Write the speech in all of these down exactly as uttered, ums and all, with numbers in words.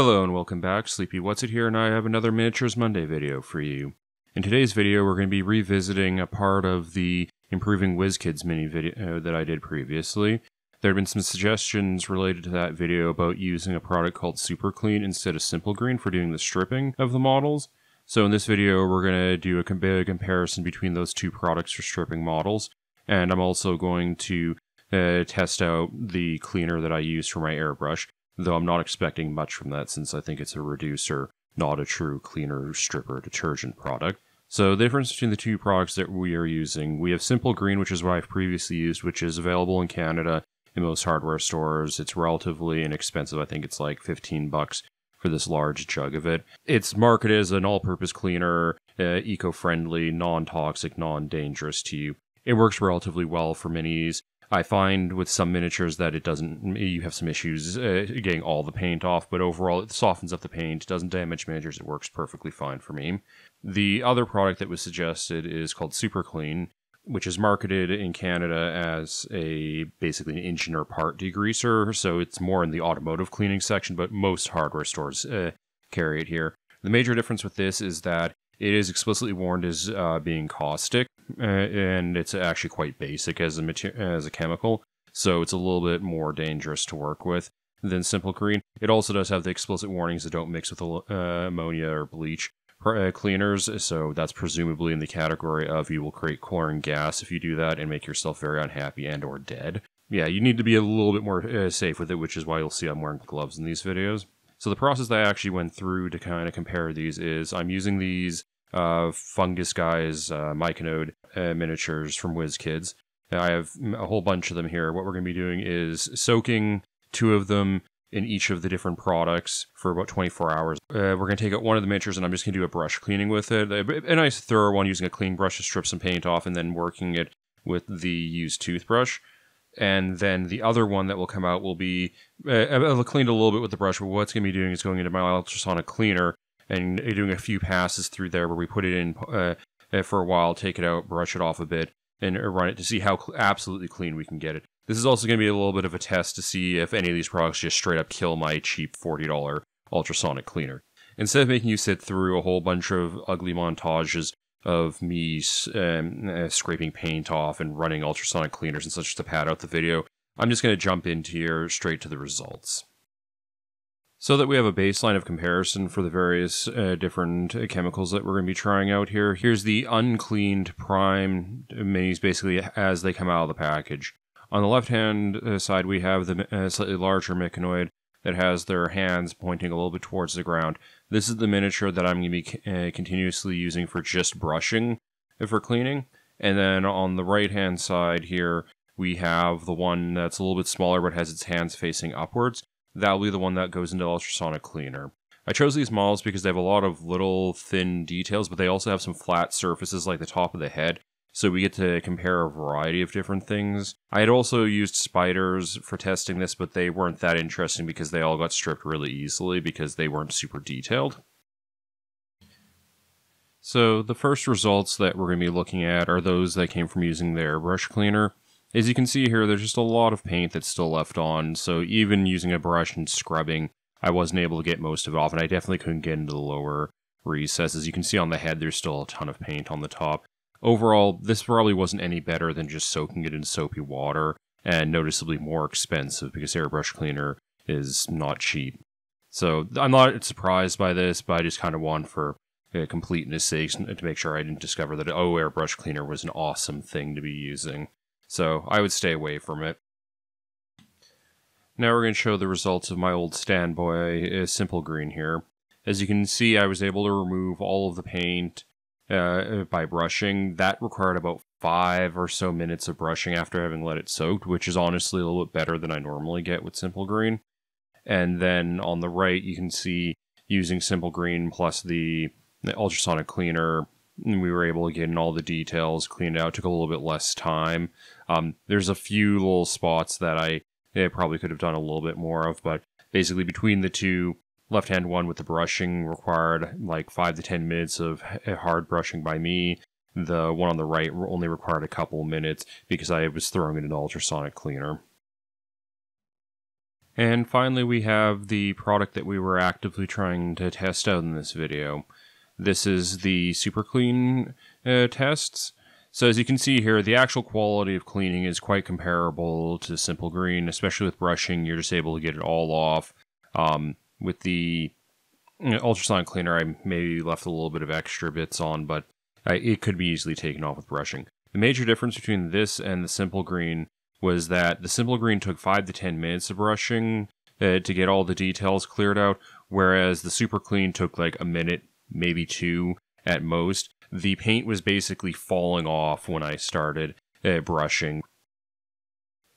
Hello and welcome back, Sleepy What's It here, and I have another Miniatures Monday video for you. In today's video we're going to be revisiting a part of the Improving WizKids mini video that I did previously. There have been some suggestions related to that video about using a product called Super Clean instead of Simple Green for doing the stripping of the models. So in this video we're going to do a comparison between those two products for stripping models, and I'm also going to uh, test out the cleaner that I use for my airbrush. Though I'm not expecting much from that since I think it's a reducer, not a true cleaner, stripper, detergent product. So the difference between the two products that we are using, we have Simple Green, which is what I've previously used, which is available in Canada in most hardware stores. It's relatively inexpensive. I think it's like fifteen bucks for this large jug of it. It's marketed as an all-purpose cleaner, uh, eco-friendly, non-toxic, non-dangerous to you. It works relatively well for minis. I find with some miniatures that it doesn't, you have some issues uh, getting all the paint off, but overall it softens up the paint, doesn't damage miniatures, it works perfectly fine for me. The other product that was suggested is called Super Clean, which is marketed in Canada as a basically an engine or part degreaser, so it's more in the automotive cleaning section, but most hardware stores uh, carry it here. The major difference with this is that it is explicitly warned as uh, being caustic. Uh, and it's actually quite basic as a material, as a chemical, so it's a little bit more dangerous to work with than Simple Green. It also does have the explicit warnings that don't mix with uh, ammonia or bleach uh, cleaners, so that's presumably in the category of you will create chlorine gas if you do that and make yourself very unhappy and or dead. Yeah, you need to be a little bit more uh, safe with it, which is why you'll see I'm wearing gloves in these videos. So the process that I actually went through to kind of compare these is I'm using these Uh, Fungus Guys, uh, Myconid uh, miniatures from WizKids. I have a whole bunch of them here. What we're going to be doing is soaking two of them in each of the different products for about twenty-four hours. Uh, we're going to take out one of the miniatures and I'm just going to do a brush cleaning with it. A nice thorough one using a clean brush to strip some paint off and then working it with the used toothbrush. And then the other one that will come out will be uh, cleaned a little bit with the brush, but what it's going to be doing is going into my ultrasonic cleaner and doing a few passes through there where we put it in uh, for a while, take it out, brush it off a bit, and run it to see how cl absolutely clean we can get it. This is also going to be a little bit of a test to see if any of these products just straight up kill my cheap forty dollar ultrasonic cleaner. Instead of making you sit through a whole bunch of ugly montages of me um, uh, scraping paint off and running ultrasonic cleaners and such to pad out the video, I'm just going to jump into here straight to the results. So that we have a baseline of comparison for the various uh, different chemicals that we're going to be trying out here. Here's the uncleaned prime minis basically as they come out of the package. On the left-hand side, we have the uh, slightly larger Myconoid that has their hands pointing a little bit towards the ground. This is the miniature that I'm going to be uh, continuously using for just brushing for cleaning. And then on the right-hand side here, we have the one that's a little bit smaller but has its hands facing upwards. That'll be the one that goes into ultrasonic cleaner. I chose these models because they have a lot of little thin details, but they also have some flat surfaces like the top of the head, so we get to compare a variety of different things. I had also used spiders for testing this, but they weren't that interesting because they all got stripped really easily because they weren't super detailed. So the first results that we're going to be looking at are those that came from using the airbrush cleaner. As you can see here, there's just a lot of paint that's still left on, so even using a brush and scrubbing, I wasn't able to get most of it off, and I definitely couldn't get into the lower recesses. You can see on the head, there's still a ton of paint on the top. Overall, this probably wasn't any better than just soaking it in soapy water, and noticeably more expensive, because airbrush cleaner is not cheap. So I'm not surprised by this, but I just kind of want for uh, completeness sake to make sure I didn't discover that, oh, airbrush cleaner was an awesome thing to be using. So I would stay away from it. Now we're going to show the results of my old standby uh, Simple Green here. As you can see, I was able to remove all of the paint uh, by brushing. That required about five or so minutes of brushing after having let it soak, which is honestly a little bit better than I normally get with Simple Green. And then on the right, you can see using Simple Green plus the, the ultrasonic cleaner, we were able to get in all the details, cleaned out, took a little bit less time. Um, there's a few little spots that I, I probably could have done a little bit more of, but basically between the two, left-hand one with the brushing required like five to ten minutes of hard brushing by me. The one on the right only required a couple minutes because I was throwing it in an ultrasonic cleaner. And finally, we have the product that we were actively trying to test out in this video. This is the Super Clean uh, tests. So as you can see here, the actual quality of cleaning is quite comparable to Simple Green, especially with brushing. You're just able to get it all off. Um, with the you know, ultrasonic cleaner, I maybe left a little bit of extra bits on, but I, it could be easily taken off with brushing. The major difference between this and the Simple Green was that the Simple Green took five to ten minutes of brushing uh, to get all the details cleared out, whereas the Super Clean took like a minute, maybe two at most. The paint was basically falling off when I started uh, brushing.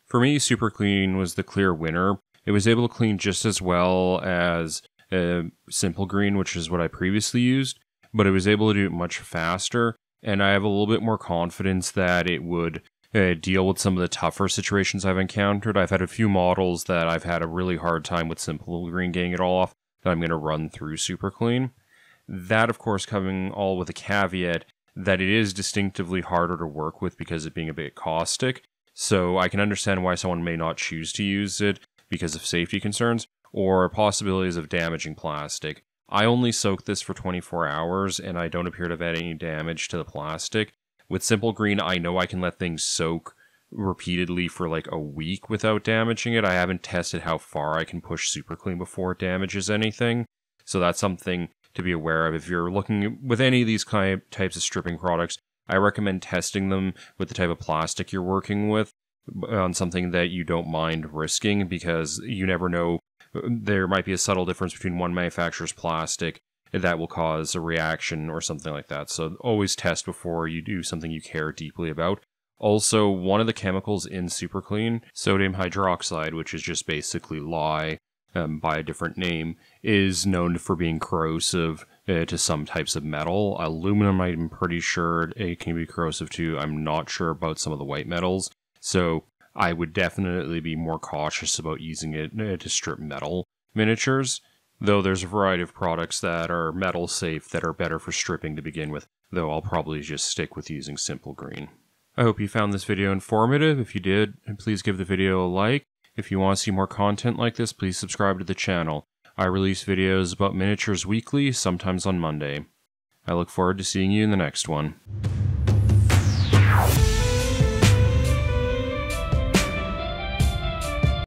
For me, Super Clean was the clear winner. It was able to clean just as well as uh, Simple Green, which is what I previously used, but it was able to do it much faster, and I have a little bit more confidence that it would uh, deal with some of the tougher situations I've encountered. I've had a few models that I've had a really hard time with Simple Green getting it all off that I'm going to run through Super Clean. That, of course, coming all with a caveat that it is distinctively harder to work with because of being a bit caustic. So I can understand why someone may not choose to use it because of safety concerns or possibilities of damaging plastic. I only soaked this for twenty-four hours and I don't appear to have had any damage to the plastic. With Simple Green, I know I can let things soak repeatedly for like a week without damaging it. I haven't tested how far I can push Super Clean before it damages anything. So that's something to be aware of. If you're looking with any of these kind of types of stripping products, I recommend testing them with the type of plastic you're working with on something that you don't mind risking, because you never know, there might be a subtle difference between one manufacturer's plastic that will cause a reaction or something like that. So always test before you do something you care deeply about. Also, one of the chemicals in Super Clean, sodium hydroxide, which is just basically lye, Um, by a different name, is known for being corrosive uh, to some types of metal. Aluminum, I'm pretty sure it can be corrosive too. I'm not sure about some of the white metals. So I would definitely be more cautious about using it uh, to strip metal miniatures, though there's a variety of products that are metal safe that are better for stripping to begin with, though I'll probably just stick with using Simple Green. I hope you found this video informative. If you did, please give the video a like. If you want to see more content like this, please subscribe to the channel. I release videos about miniatures weekly, sometimes on Monday. I look forward to seeing you in the next one.